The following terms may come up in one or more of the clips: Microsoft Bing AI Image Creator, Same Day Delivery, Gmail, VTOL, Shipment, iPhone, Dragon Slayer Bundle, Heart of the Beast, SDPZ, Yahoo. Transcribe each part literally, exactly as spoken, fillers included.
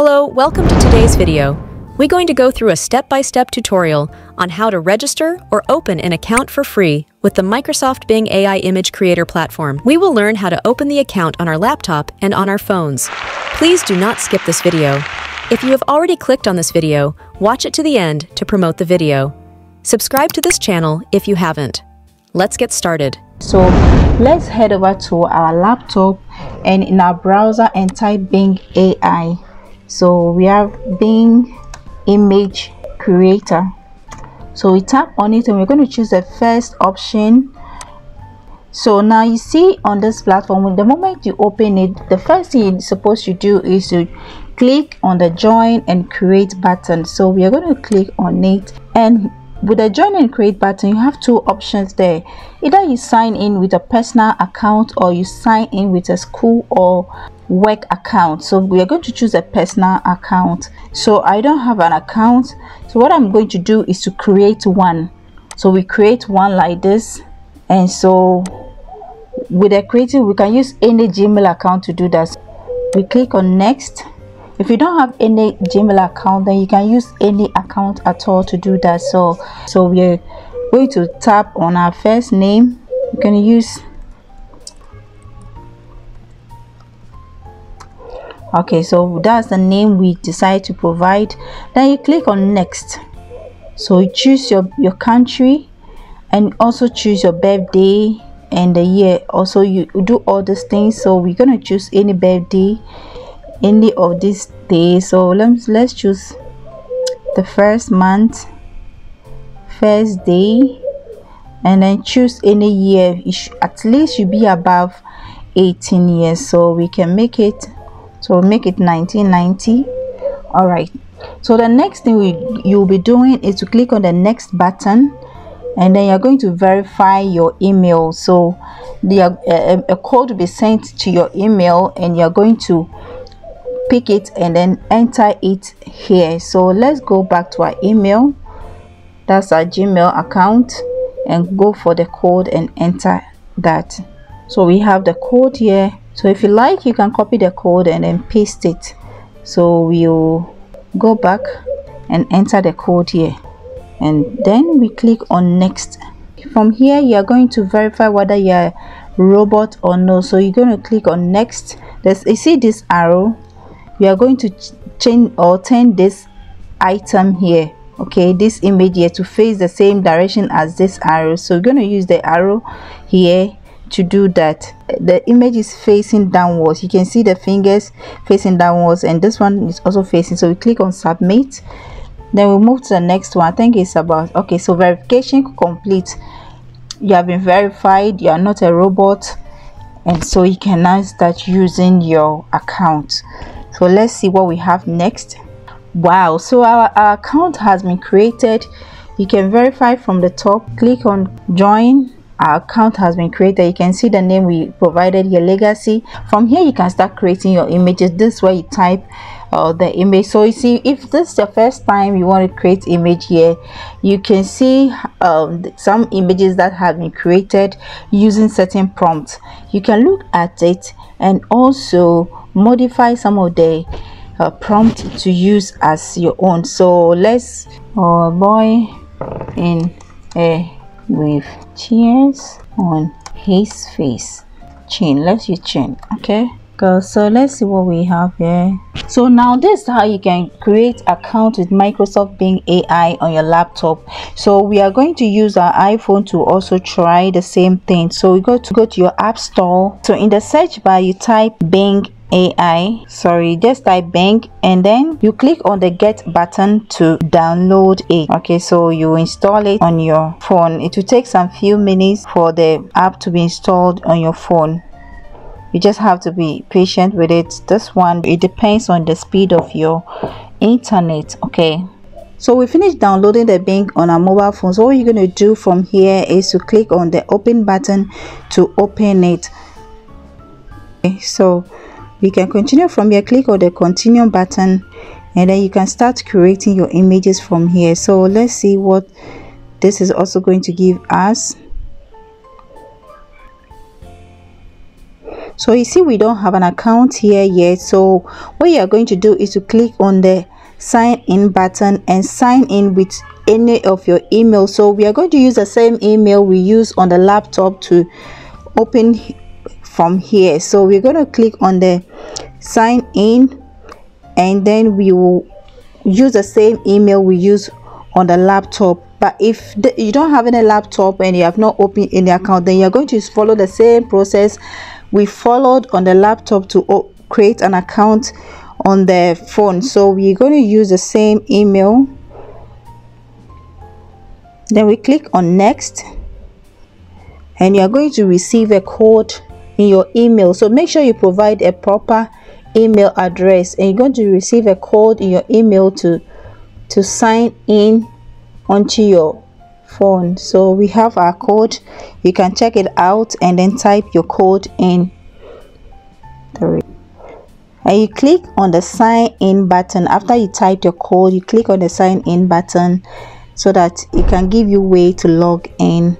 Hello, welcome to today's video. We're going to go through a step-by-step tutorial on how to register or open an account for free with the Microsoft Bing A I Image Creator platform. We will learn how to open the account on our laptop and on our phones. Please do not skip this video. If you have already clicked on this video, watch it to the end to promote the video. Subscribe to this channel if you haven't. Let's get started. So let's head over to our laptop and in our browser and type Bing A I. So we have Bing Image Creator. So we tap on it and we're going to choose the first option. So now you see on this platform, when the moment you open it, the first thing you're supposed to do is to click on the join and create button. So we are going to click on it, and with the join and create button you have two options there. Either you sign in with a personal account or you sign in with a school or work account. So we are going to choose a personal account. So I don't have an account, so what I'm going to do is to create one. So we create one like this, and so with the creating we can use any Gmail account to do that. We click on next. If you don't have any Gmail account, then you can use any account at all to do that. So so we're going to tap on our first name. We're going to use, okay, so that's the name we decide to provide. Then you click on next. So you choose your your country and also choose your birthday and the year. Also you do all these things. So we're going to choose any birthday, any of these days. So let's let's choose the first month, first day, and then choose any year. It should, at least should be above eighteen years, so we can make it, so make it nineteen ninety. All right, so the next thing we you'll be doing is to click on the next button, and then you're going to verify your email. So the uh, a code will be sent to your email, and you're going to pick it and then enter it here. So let's go back to our email, that's our Gmail account, and go for the code and enter that. So we have the code here. So if you like, you can copy the code and then paste it. So we'll go back and enter the code here, and then we click on next. From here you are going to verify whether you're a robot or no. So you're going to click on next. There's, you see this arrow, we are going to change or turn this item here, okay, this image here, to face the same direction as this arrow. So we're going to use the arrow here to do that. The image is facing downwards, you can see the fingers facing downwards, and this one is also facing. So we click on submit, then we move to the next one. I think it's about, okay, so verification complete, you have been verified, you are not a robot, and so you can now start using your account. So let's see what we have next. Wow, so our, our account has been created. You can verify from the top, click on join. Our account has been created. You can see the name we provided here, legacy. From here you can start creating your images. This way you type uh, the image. So you see, if this is your first time you want to create image here, you can see um, some images that have been created using certain prompts. You can look at it and also modify some of the uh, prompt to use as your own. So let's uh, boy in a with tears on his face, chin, let's use chin. Okay, go. So let's see what we have here. So now this is how you can create account with Microsoft Bing A I on your laptop. So we are going to use our iPhone to also try the same thing. So we go to go to your app store. So in the search bar you type Bing A I, sorry, just type Bing, and then you click on the get button to download it. Okay, so you install it on your phone. It will take some few minutes for the app to be installed on your phone. You just have to be patient with it. This one, it depends on the speed of your internet. Okay, so we finished downloading the Bing on our mobile phone. So what you're going to do from here is to click on the open button to open it. Okay, so we can continue from here. Click on the continue button, and then you can start creating your images from here. So let's see what this is also going to give us. So you see we don't have an account here yet, so what you are going to do is to click on the sign in button and sign in with any of your email. So we are going to use the same email we use on the laptop to open from here. So we're going to click on the sign in, and then we will use the same email we use on the laptop. But if the, you don't have any laptop and you have not opened any account, then you're going to follow the same process we followed on the laptop to create an account on the phone. So we're going to use the same email, then we click on next, and you're going to receive a code in your email. So make sure you provide a proper email address, and you're going to receive a code in your email to to sign in onto your phone. So we have our code, you can check it out and then type your code in, and you click on the sign in button. After you type your code, you click on the sign in button so that it can give you way to log in.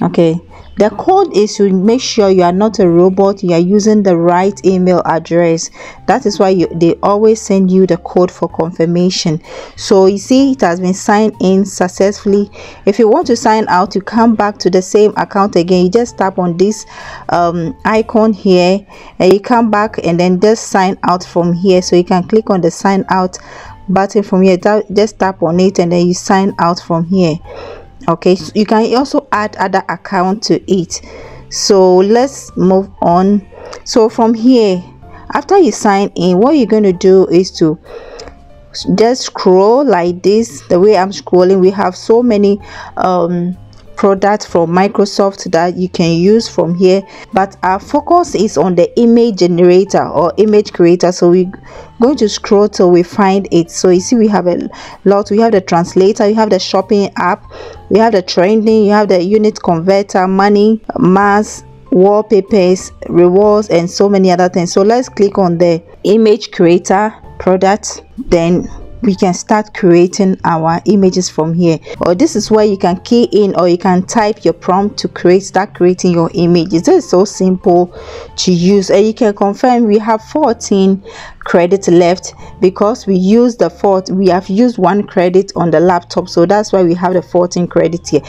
Okay, the code is to make sure you are not a robot, you are using the right email address. That is why you, they always send you the code for confirmation. So you see it has been signed in successfully. If you want to sign out, you come back to the same account again. You just tap on this um, icon here, and you come back and then just sign out from here. So you can click on the sign out button from here, just tap on it, and then you sign out from here. Okay, so you can also add other account to it. So let's move on. So from here, after you sign in, what you're going to do is to just scroll like this. The way I'm scrolling, we have so many um products from Microsoft that you can use from here, but our focus is on the image generator or image creator. So we're going to scroll till we find it. So you see we have a lot. We have the translator, you have the shopping app, we have the trending, you have the unit converter, money, mass, wallpapers, rewards, and so many other things. So let's click on the image creator product, then we can start creating our images from here. Or this is where you can key in, or you can type your prompt to create start creating your images. This is so simple to use, and you can confirm we have fourteen credits left because we used the fourth we have used one credit on the laptop, so that's why we have the fourteen credits here.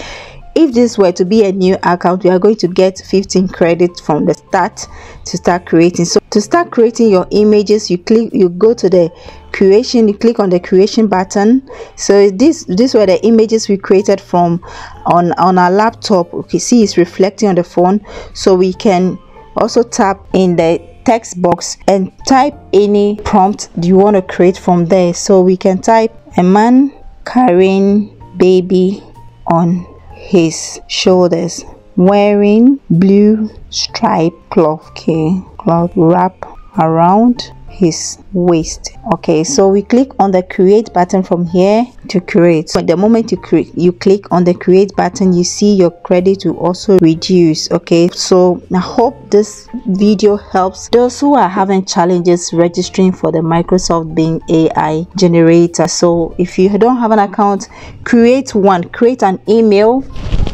If this were to be a new account, we are going to get fifteen credits from the start to start creating. So to start creating your images, you click you go to the creation, you click on the creation button. So this these were the images we created from on on our laptop. Okay, see it's reflecting on the phone. So we can also tap in the text box and type any prompt you want to create from there. So we can type a man carrying baby on his shoulders, wearing blue striped cloth, okay, cloth wrap around his waist. Okay, so we click on the create button from here to create. But the moment you create you click on the create button, you see your credit will also reduce. Okay, so I hope this video helps those who are having challenges registering for the Microsoft Bing A I generator. So if you don't have an account, create one. Create an email.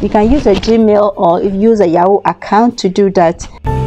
You can use a Gmail or use a Yahoo account to do that.